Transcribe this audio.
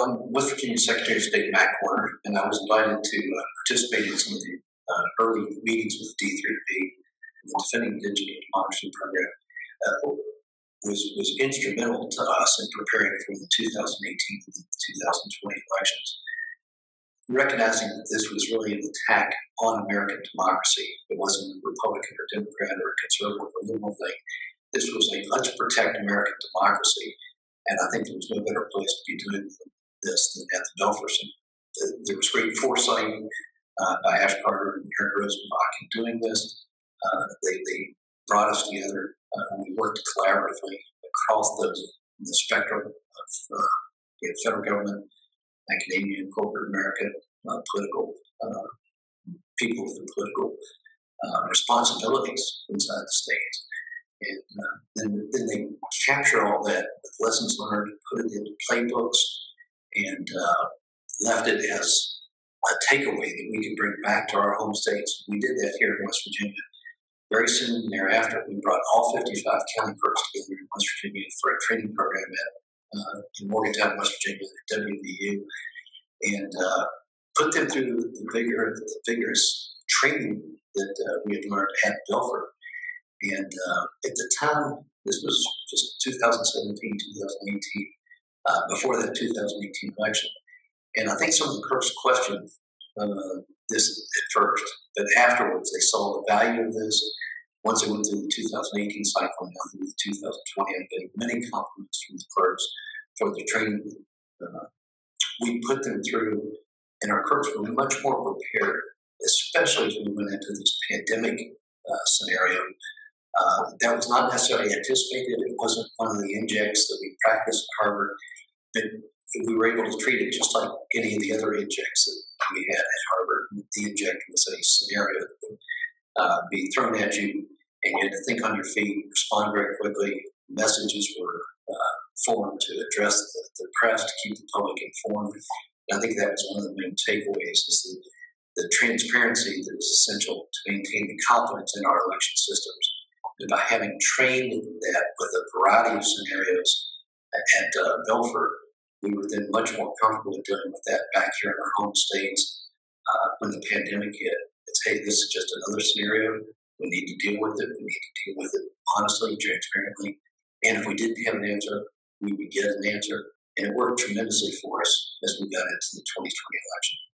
one West Virginia Secretary of State, Mac Warner, and I was invited to participate in some of the early meetings with D3P, the Defending Digital Democracy Program. Was instrumental to us in preparing for the 2018 and 2020 elections, recognizing that this was really an attack on American democracy. It wasn't a Republican or Democrat or a conservative or liberal thing. This was a let's protect American democracy, and I think there was no better place to be doing this than at the Belfer Center. There was great foresight by Ash Carter and Eric Rosenbach in doing this. They brought us together. We worked collaboratively across the spectrum of federal government, academia, corporate America, political people with the political responsibilities inside the states. And then they capture all that with lessons learned, put it into playbooks, and left it as a takeaway that we could bring back to our home states. We did that here in West Virginia. Very soon thereafter, we brought all 55 county clerks together in West Virginia for a training program in Morgantown, West Virginia, at WVU, and put them through the vigorous training that we had learned at Belfer. And at the time, this was just 2017, 2018, before that 2018 election. And I think some of the clerks questioned this at first, but afterwards they saw the value of this. Once they went through the 2018 cycle and now through the 2020, I'm getting many compliments from the clerks for the training we put them through, and our clerks were much more prepared, especially as we went into this pandemic scenario. That was not necessarily anticipated. It wasn't one of the injects that we practiced at Harvard, but we were able to treat it just like any of the other injects that we had at Harvard. The inject was a scenario that would be thrown at you, and you had to think on your feet, respond very quickly. Messages were formed to address the press, to keep the public informed. And I think that was one of the main takeaways, is the transparency that is essential to maintain the confidence in our election systems. And by having trained that with a variety of scenarios at Belfer, we were then much more comfortable dealing with that back here in our home states. When the pandemic hit, it's, hey, this is just another scenario. We need to deal with it. We need to deal with it honestly, transparently. And if we didn't have an answer, we would get an answer. And it worked tremendously for us as we got into the 2020 election.